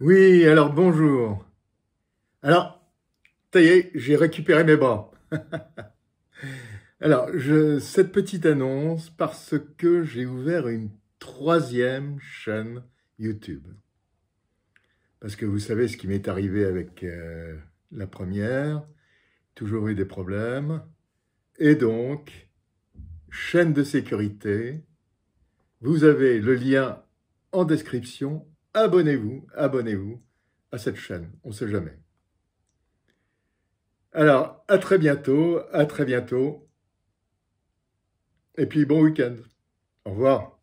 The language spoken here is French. Oui, alors bonjour. Alors, ça y est, j'ai récupéré mes bras. Alors, cette petite annonce parce que j'ai ouvert une troisième chaîne YouTube. Parce que vous savez ce qui m'est arrivé avec la première, toujours eu des problèmes. Et donc, chaîne de sécurité, vous avez le lien en description. Abonnez-vous à cette chaîne, on ne sait jamais. Alors, à très bientôt, et puis bon week-end. Au revoir.